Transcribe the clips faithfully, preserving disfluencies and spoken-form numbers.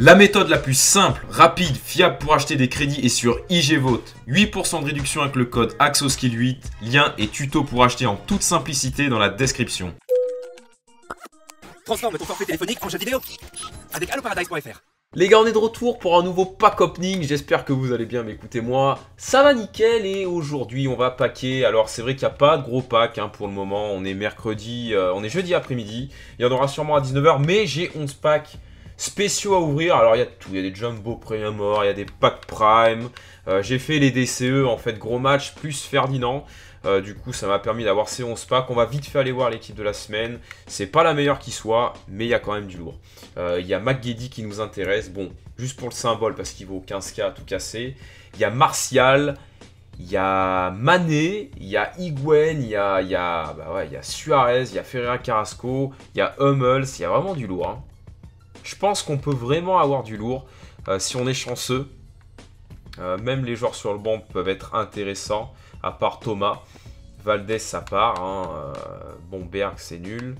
La méthode la plus simple, rapide, fiable pour acheter des crédits est sur I G Vault. huit pour cent de réduction avec le code AXOSKILL huit. Lien et tuto pour acheter en toute simplicité dans la description. Transforme ton forfait téléphonique en jeu vidéo avec Alloparadise point F R. Les gars, on est de retour pour un nouveau pack opening. J'espère que vous allez bien, mais écoutez-moi, ça va nickel et aujourd'hui on va packer. Alors c'est vrai qu'il n'y a pas de gros pack hein, pour le moment. On est mercredi, euh, on est jeudi après-midi. Il y en aura sûrement à dix-neuf heures, mais j'ai onze packs spéciaux à ouvrir. Alors il y a tout, il y a des jumbo premium morts, il y a des packs prime. Euh, j'ai fait les D C E en fait, gros match plus Ferdinand. Euh, du coup ça m'a permis d'avoir ces onze packs. On va vite fait aller voir l'équipe de la semaine. C'est pas la meilleure qui soit, mais il y a quand même du lourd. Il euh, y a McGeddy qui nous intéresse. Bon, juste pour le symbole parce qu'il vaut quinze K à tout casser. Il y a Martial, il y a Mané, il y a Higuaín, il y a, y, a, bah ouais, y a Suarez, il y a Ferreira Carrasco, il y a Hummels. Il y a vraiment du lourd hein. Je pense qu'on peut vraiment avoir du lourd euh, si on est chanceux. Euh, même les joueurs sur le banc peuvent être intéressants, à part Thomas. Valdez, ça part. Hein. Euh, Bomberg, c'est nul.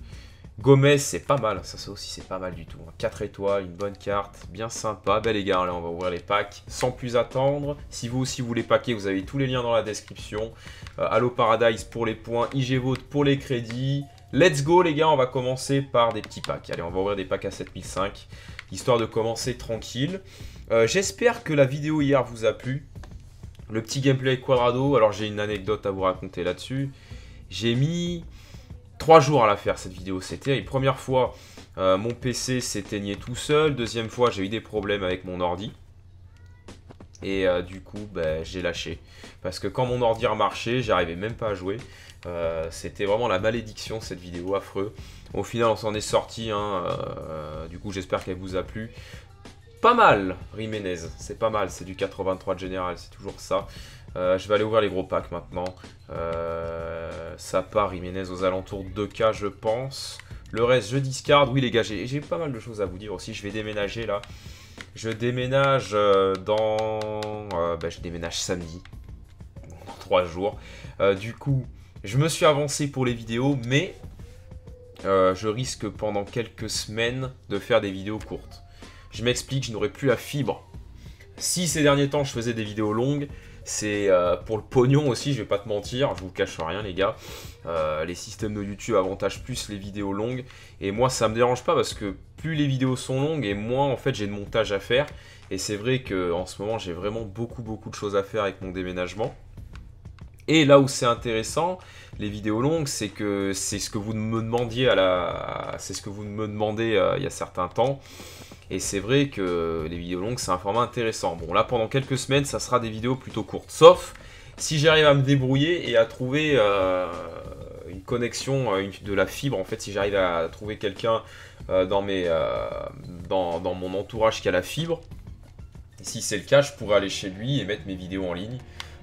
Gomez, c'est pas mal. Ça, ça aussi, c'est pas mal du tout. Hein. quatre étoiles, une bonne carte, bien sympa. Ben les gars, là, on va ouvrir les packs sans plus attendre. Si vous aussi vous voulez packer, vous avez tous les liens dans la description. Euh, Allo Paradise pour les points, I G Vault pour les crédits. Let's go les gars, on va commencer par des petits packs. Allez, on va ouvrir des packs à sept mille cinq, histoire de commencer tranquille. Euh, J'espère que la vidéo hier vous a plu. Le petit gameplay avec Quadrado, alors j'ai une anecdote à vous raconter là-dessus. J'ai mis trois jours à la faire cette vidéo, c'était la première fois euh, mon P C s'éteignait tout seul. Deuxième fois, j'ai eu des problèmes avec mon ordi. Et euh, du coup, bah, j'ai lâché. Parce que quand mon ordi remarchait, j'arrivais même pas à jouer. Euh, C'était vraiment la malédiction cette vidéo, affreux. Au final, on s'en est sorti. Hein, euh, du coup, j'espère qu'elle vous a plu. Pas mal, Jiménez. C'est pas mal, c'est du quatre-vingt-trois de général, c'est toujours ça. Euh, je vais aller ouvrir les gros packs maintenant. Euh, ça part, Jiménez, aux alentours de deux K, je pense. Le reste, je discarde. Oui, les gars, j'ai pas mal de choses à vous dire aussi. Je vais déménager là. Je déménage dans... Euh, bah, je déménage samedi, dans trois jours. Euh, du coup, je me suis avancé pour les vidéos, mais euh, je risque pendant quelques semaines de faire des vidéos courtes. Je m'explique, je n'aurai plus la fibre. Si ces derniers temps, je faisais des vidéos longues, c'est euh, pour le pognon aussi, je vais pas te mentir, je vous cache rien les gars. Euh, les systèmes de YouTube avantagent plus les vidéos longues. Et moi ça me dérange pas parce que plus les vidéos sont longues et moins en fait j'ai de montage à faire. Et c'est vrai qu'en ce moment j'ai vraiment beaucoup beaucoup de choses à faire avec mon déménagement. Et là où c'est intéressant, les vidéos longues, c'est que c'est ce que vous me demandiez à la. C'est ce que vous me demandez euh, il y a certains temps. Et c'est vrai que les vidéos longues, c'est un format intéressant. Bon, là, pendant quelques semaines, ça sera des vidéos plutôt courtes. Sauf si j'arrive à me débrouiller et à trouver euh, une connexion euh, de la fibre. En fait, si j'arrive à trouver quelqu'un euh, dans, euh, dans, dans mon entourage qui a la fibre, si c'est le cas, je pourrais aller chez lui et mettre mes vidéos en ligne.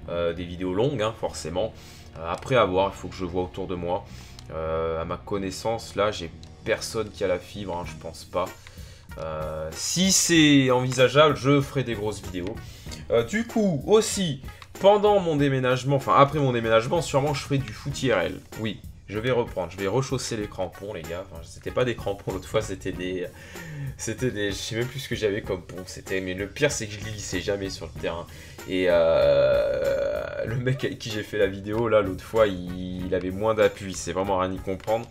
Euh, des vidéos longues, hein, forcément. Euh, après avoir, il faut que je vois autour de moi. Euh, à ma connaissance, là, j'ai personne qui a la fibre, hein, je pense pas. Euh, si c'est envisageable, je ferai des grosses vidéos. Euh, du coup, aussi, pendant mon déménagement, enfin après mon déménagement, sûrement je ferai du foot I R L. Oui, je vais reprendre, je vais rechausser les crampons, les gars. Enfin, c'était pas des crampons, l'autre fois, c'était des... C'était des... Je sais même plus ce que j'avais comme pont. C'était... Mais le pire, c'est que je glissais jamais sur le terrain. Et euh... le mec avec qui j'ai fait la vidéo, là, l'autre fois, il... il avait moins d'appui. C'est vraiment rien à y comprendre.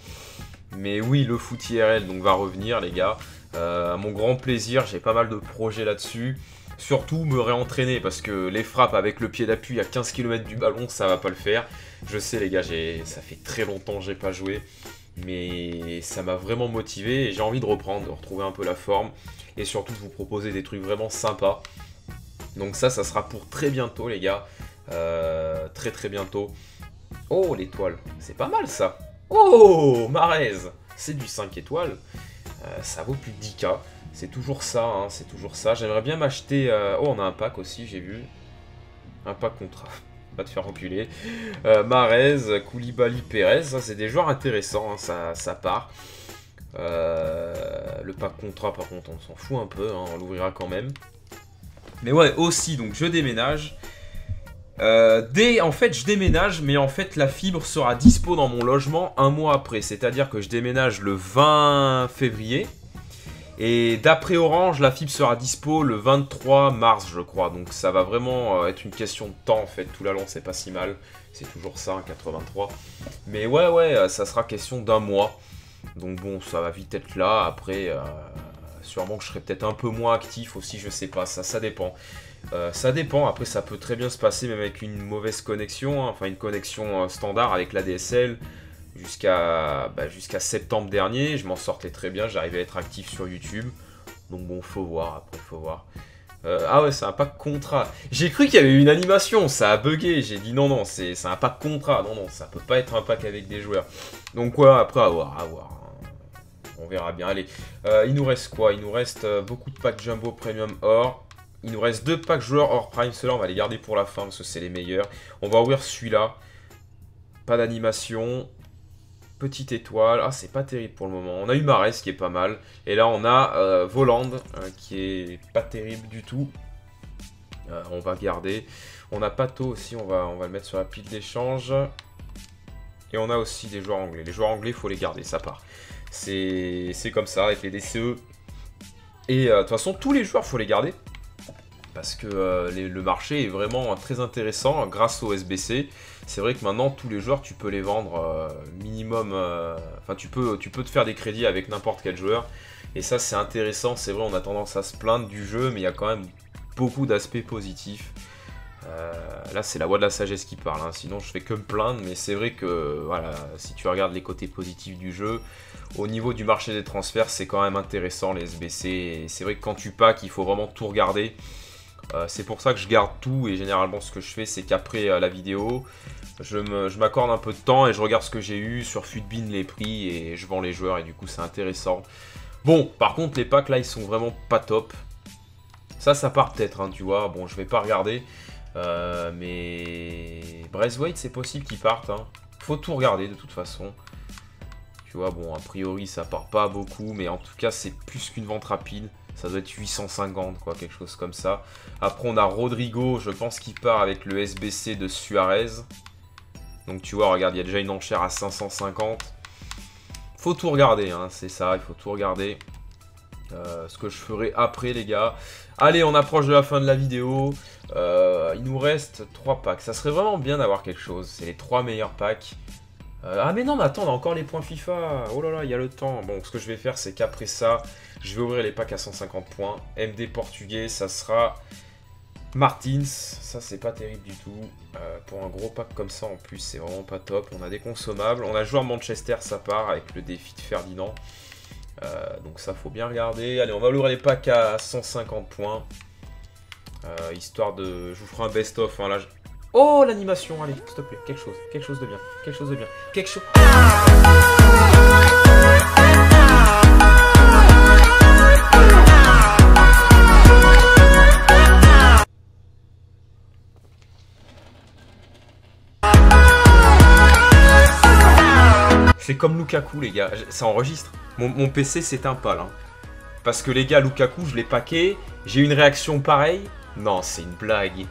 Mais oui, le foot I R L, donc va revenir, les gars. Euh, à mon grand plaisir, j'ai pas mal de projets là-dessus. Surtout me réentraîner parce que les frappes avec le pied d'appui à quinze kilomètres du ballon, ça va pas le faire. Je sais les gars, ça fait très longtemps que j'ai pas joué, mais ça m'a vraiment motivé et j'ai envie de reprendre, de retrouver un peu la forme et surtout de vous proposer des trucs vraiment sympas. Donc ça, ça sera pour très bientôt les gars, euh, très très bientôt. Oh l'étoile, c'est pas mal ça. Oh Mahrez, c'est du cinq étoiles. Ça vaut plus de dix K, c'est toujours ça, hein, c'est toujours ça. J'aimerais bien m'acheter... Euh... Oh, on a un pack aussi, j'ai vu. Un pack contrat, pas te faire reculer. Euh, Mahrez, Koulibaly, Perez, ça c'est des joueurs intéressants, hein, ça, ça part. Euh... Le pack contrat, par contre, on s'en fout un peu, hein, on l'ouvrira quand même. Mais ouais, aussi, donc je déménage. Euh, dès, en fait je déménage mais en fait la fibre sera dispo dans mon logement un mois après, c'est à dire que je déménage le vingt février Et d'après Orange, la F I P sera dispo le vingt-trois mars, je crois. Donc ça va vraiment être une question de temps, en fait. Toulalan, c'est pas si mal. C'est toujours ça, quatre-vingt-trois. Mais ouais, ouais, ça sera question d'un mois. Donc bon, ça va vite être là. Après, euh, sûrement que je serai peut-être un peu moins actif aussi, je sais pas. Ça, ça dépend. Euh, ça dépend. Après, ça peut très bien se passer, même avec une mauvaise connexion. Hein. Enfin, une connexion euh, standard avec l'A D S L. Jusqu'à bah, jusqu'à septembre dernier, je m'en sortais très bien, j'arrivais à être actif sur YouTube. Donc bon, faut voir, après faut voir. Euh, ah ouais, c'est un pack contrat. J'ai cru qu'il y avait une animation, ça a bugué. J'ai dit non, non, c'est un pack contrat. Non, non, ça peut pas être un pack avec des joueurs. Donc quoi, ouais, après, à voir, à voir. On verra bien. Allez, euh, il nous reste quoi? Il nous reste euh, beaucoup de packs Jumbo Premium Or. Il nous reste deux packs joueurs Or Prime. Ceux-là, on va les garder pour la fin, parce que c'est les meilleurs. On va ouvrir celui-là. Pas d'animation. Petite étoile, ah c'est pas terrible pour le moment. On a Umarès qui est pas mal. Et là on a euh, Voland euh, qui est pas terrible du tout. Euh, on va garder. On a Pato aussi, on va, on va le mettre sur la pile d'échange. Et on a aussi des joueurs anglais. Les joueurs anglais, il faut les garder, ça part. C'est comme ça avec les D C E. Et de euh, toute façon, tous les joueurs, il faut les garder. Parce que euh, les, le marché est vraiment très intéressant grâce au S B C. C'est vrai que maintenant, tous les joueurs, tu peux les vendre euh, minimum... Euh, enfin, tu peux, tu peux te faire des crédits avec n'importe quel joueur. Et ça, c'est intéressant. C'est vrai, on a tendance à se plaindre du jeu, mais il y a quand même beaucoup d'aspects positifs. Euh, là, c'est la voix de la sagesse qui parle. Hein. Sinon, je fais que me plaindre. Mais c'est vrai que, voilà, si tu regardes les côtés positifs du jeu, au niveau du marché des transferts, c'est quand même intéressant, les S B C. Et c'est vrai que quand tu packs, il faut vraiment tout regarder. Euh, c'est pour ça que je garde tout, et généralement ce que je fais, c'est qu'après euh, la vidéo, je m'accorde un peu de temps et je regarde ce que j'ai eu sur Futbin, les prix, et je vends les joueurs, et du coup c'est intéressant. Bon, par contre les packs là, ils sont vraiment pas top. Ça, ça part peut-être, hein, tu vois, bon je vais pas regarder, euh, mais Braithwaite, c'est possible qu'ils partent, hein. Faut tout regarder de toute façon. Tu vois, bon a priori ça part pas beaucoup, mais en tout cas c'est plus qu'une vente rapide. Ça doit être huit cent cinquante, quoi, quelque chose comme ça. Après, on a Rodrigo, je pense qu'il part avec le S B C de Suarez. Donc, tu vois, regarde, il y a déjà une enchère à cinq cent cinquante. Faut tout regarder, hein, c'est ça, il faut tout regarder. Euh, ce que je ferai après, les gars. Allez, on approche de la fin de la vidéo. Euh, il nous reste trois packs. Ça serait vraiment bien d'avoir quelque chose. C'est les trois meilleurs packs. Euh, ah, mais non, mais attends, on a encore les points FIFA. Oh là là, il y a le temps. Bon, ce que je vais faire, c'est qu'après ça... je vais ouvrir les packs à cent cinquante points. M D portugais, ça sera Martins. Ça, c'est pas terrible du tout. Euh, pour un gros pack comme ça, en plus, c'est vraiment pas top. On a des consommables. On a joueur Manchester, ça part avec le défi de Ferdinand. Euh, donc ça, faut bien regarder. Allez, on va ouvrir les packs à cent cinquante points. Euh, histoire de... je vous ferai un best-of. Hein, là, je... oh, l'animation. Allez, s'il te plaît. Quelque chose. Quelque chose de bien. Quelque chose de bien. Quelque chose... C'est comme Lukaku, les gars, ça enregistre. Mon, mon P C s'éteint pas, là. Parce que, les gars, Lukaku, je l'ai packé. J'ai une réaction pareille. Non, c'est une blague.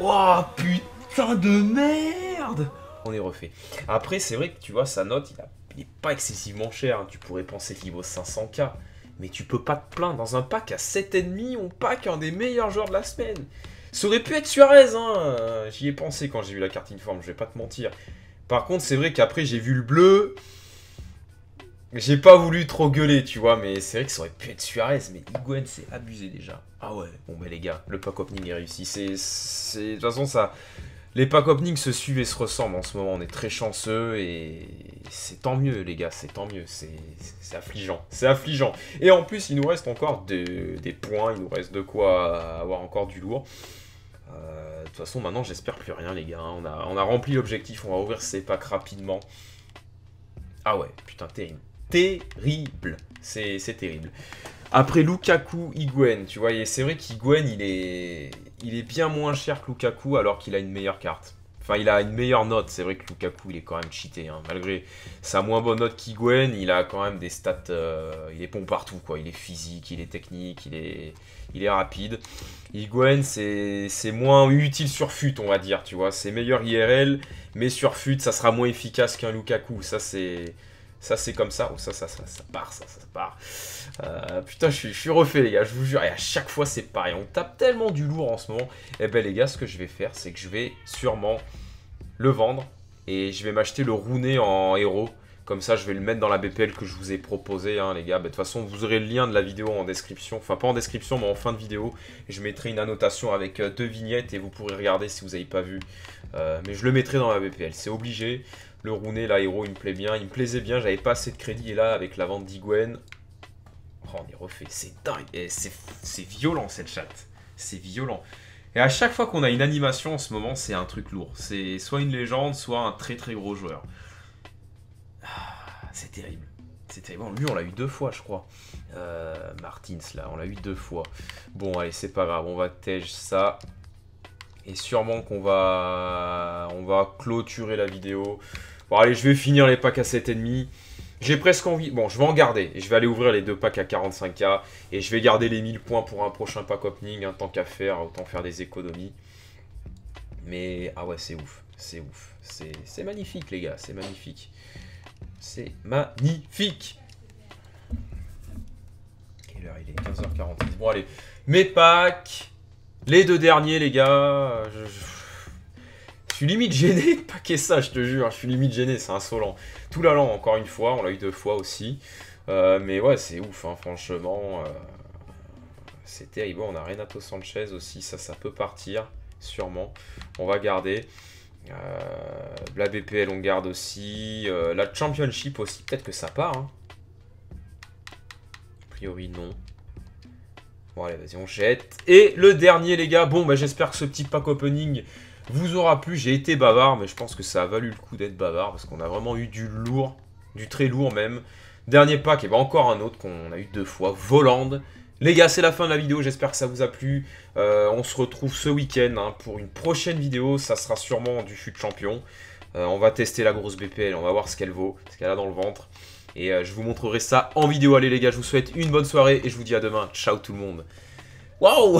Oh, putain de merde. On est refait. Après, c'est vrai que, tu vois, sa note, il, a, il est pas excessivement cher. Hein. Tu pourrais penser qu'il vaut cinq cents K. Mais tu peux pas te plaindre. Dans un pack à sept virgule cinq, on pack un des meilleurs joueurs de la semaine. Ça aurait pu être Suarez, hein. J'y ai pensé quand j'ai vu la carte informe, je vais pas te mentir. Par contre, c'est vrai qu'après, j'ai vu le bleu. J'ai pas voulu trop gueuler, tu vois. Mais c'est vrai que ça aurait pu être Suarez. Mais Higuaín, c'est abusé déjà. Ah ouais. Bon, bah les gars, le pack opening est réussi. C'est... de toute façon, ça... les pack opening se suivent et se ressemblent en ce moment. On est très chanceux et c'est tant mieux, les gars. C'est tant mieux. C'est affligeant. C'est affligeant. Et en plus, il nous reste encore de... des points. Il nous reste de quoi avoir encore du lourd. Euh, de toute façon, maintenant, j'espère plus rien, les gars. On a, on a rempli l'objectif. On va ouvrir ces packs rapidement. Ah ouais, putain, terrible. Terrible. C'est terrible. Après, Lukaku, Higuaín, tu vois. C'est vrai qu'Higuaín, il est, il est bien moins cher que Lukaku, alors qu'il a une meilleure carte. Enfin, il a une meilleure note. C'est vrai que Lukaku, il est quand même cheaté. Hein. Malgré sa moins bonne note qu'Higuaín, il a quand même des stats... Euh, il est bon partout, quoi. Il est physique, il est technique, il est... il est rapide. Higuaín, c'est moins utile sur fut, on va dire, tu vois. C'est meilleur I R L, mais sur fut, ça sera moins efficace qu'un Lukaku. Ça, c'est Ça c'est comme ça, ou oh, ça, ça, ça, ça part, ça, ça part. Euh, putain, je suis, je suis refait les gars, je vous jure, et à chaque fois c'est pareil, on tape tellement du lourd en ce moment. Et ben les gars, ce que je vais faire, c'est que je vais sûrement le vendre, et je vais m'acheter le Rooney en héros. Comme ça, je vais le mettre dans la B P L que je vous ai proposé, hein, les gars. De bah, toute façon, vous aurez le lien de la vidéo en description. Enfin, pas en description, mais en fin de vidéo. Je mettrai une annotation avec euh, deux vignettes et vous pourrez regarder si vous n'avez pas vu. Euh, mais je le mettrai dans la B P L, c'est obligé. Le Rooney, là, héros, il me plaît bien. Il me plaisait bien, j'avais pas assez de crédit. Et là, avec la vente d'Higuaín, oh, on est refait. C'est dingue. C'est violent, cette chatte. C'est violent. Et à chaque fois qu'on a une animation en ce moment, c'est un truc lourd. C'est soit une légende, soit un très très gros joueur. C'est terrible. C'est terrible. Bon, lui, on l'a eu deux fois, je crois. Euh, Martins, là, on l'a eu deux fois. Bon, allez, c'est pas grave. On va tège ça. Et sûrement qu'on va... On va clôturer la vidéo. Bon, allez, je vais finir les packs à sept virgule cinq. J'ai presque envie... Bon, je vais en garder. Et je vais aller ouvrir les deux packs à quarante-cinq K. Et je vais garder les mille points pour un prochain pack opening. Hein, tant qu'à faire, autant faire des économies. Mais... Ah ouais, c'est ouf. C'est ouf. C'est magnifique, les gars. C'est magnifique. C'est magnifique. Quelle heure il est? Quinze heures quarante-six. Bon allez, mes packs. Les deux derniers les gars, je, je, je suis limite gêné de packer ça, je te jure. Je suis limite gêné, c'est insolent. Toulalan encore une fois, on l'a eu deux fois aussi. euh, Mais ouais c'est ouf hein, franchement. euh, C'est terrible. On a Renato Sanchez aussi, ça ça peut partir. Sûrement, on va garder. Euh, la B P L on garde aussi, euh, la Championship aussi, peut-être que ça part hein. A priori non. Bon allez vas-y on jette. Et le dernier les gars, bon bah, j'espère que ce petit pack opening vous aura plu. J'ai été bavard mais je pense que ça a valu le coup d'être bavard, parce qu'on a vraiment eu du lourd, du très lourd même. Dernier pack et bah encore un autre qu'on a eu deux fois, Voland. Les gars, c'est la fin de la vidéo, j'espère que ça vous a plu. Euh, on se retrouve ce week-end hein, pour une prochaine vidéo, ça sera sûrement du fut champion. Euh, on va tester la grosse B P L, on va voir ce qu'elle vaut, ce qu'elle a dans le ventre. Et euh, je vous montrerai ça en vidéo. Allez les gars, je vous souhaite une bonne soirée et je vous dis à demain. Ciao tout le monde. Waouh.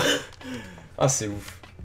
Ah c'est ouf.